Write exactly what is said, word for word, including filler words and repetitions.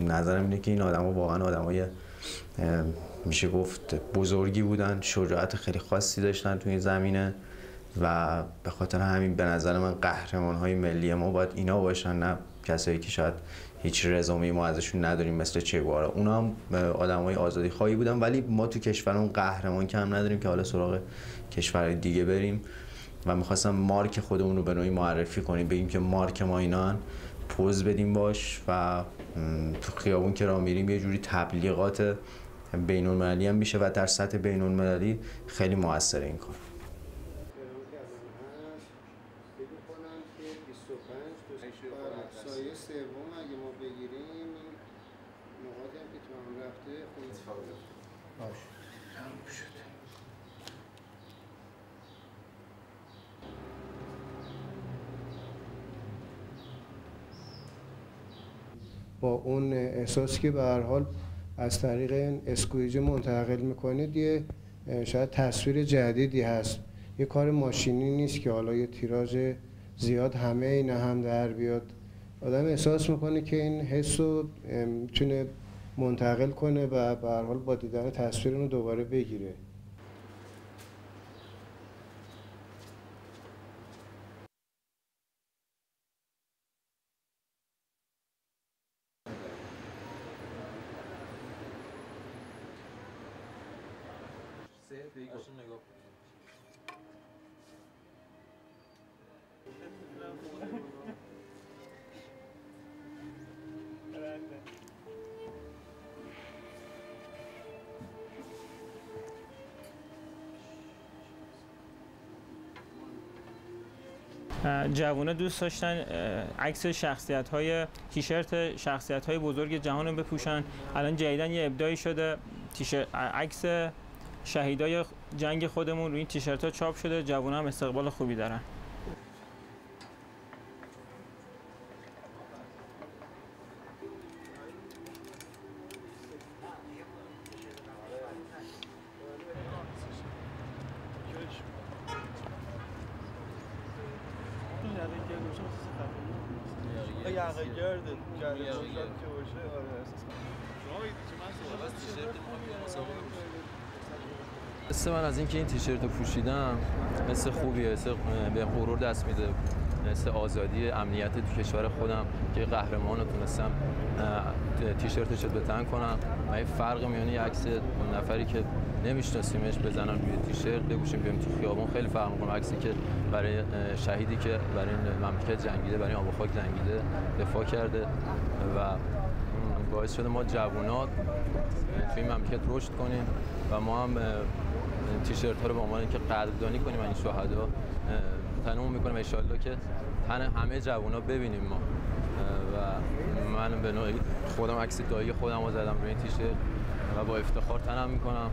نظرم اینه که این آدما واقعا آدمای میشه گفت بزرگی بودن، شجاعت خیلی خاصی داشتن تو این زمینه و به خاطر همین به نظر من قهرمان‌های ملی ما باید اینا باشن، نه کسایی که شاید هیچ رزومه‌ای ما ازشون نداریم مثل چه گوارا. اونا هم آدمای آزادی‌خواهی بودن، ولی ما تو کشورمون قهرمان کم نداریم که حالا سراغ کشور دیگه بریم. و می‌خواستم مارک خودمون رو به نوعی معرفی کنیم، بگیم که مارک ما اینان، پوز بدیم باش و تو خیابون که راه میریم یه جوری تبلیغات بین‌المللی هم میشه و در سطح بین‌المللی خیلی موثر این کار. با اون احساسی که به هر حال از طریق اسکویج منتقل میکنید یه شاید تصویر جدیدی هست، یه کار ماشینی نیست که حالا یه تیراژ زیاد همه اینا هم در بیاد. آدم احساس میکنه که این حس رو میتونه منتقل کنه و به هر حال با دیدن تصویر اون دوباره بگیره. جوانه دوست داشتن عکس شخصیت‌های تیشرت شخصیت‌های بزرگ جهان رو بپوشن. الان جدیداً یه ابداعی شده، عکس شهیدای جنگ خودمون روی این تیشرت‌ها چاپ شده. جوانه هم استقبال خوبی دارن. حس من از اینکه این تیشرت رو پوشیدم حس خوبیه، حس به غرور دست میده، حس آزادی، امنیت تو کشور خودم که قهرمان رو تونستم تیشرتش رو بتن کنم. من فرق میانی عکس نفری که نمیشناسیمش بزنم روی تیشرت بگوشیم بیم تو خیابون خیلی فرق میکنم. عکسی که برای شهیدی که برای مملکت جنگیده، برای آب و خاک جنگیده دفاع کرده و باعث شده ما جوانات توی این مملکت رشد کنیم و ما هم تیشرت ها رو به عنوان اینکه قدردانی کنیم این شهدا تنمون میکنیم ان شاءالله که تن همه جوانا ببینیم ما. و من به نوعی خودم عکس دایی خودم رو زدم روی این تیشرت و با افتخار تنم میکنم.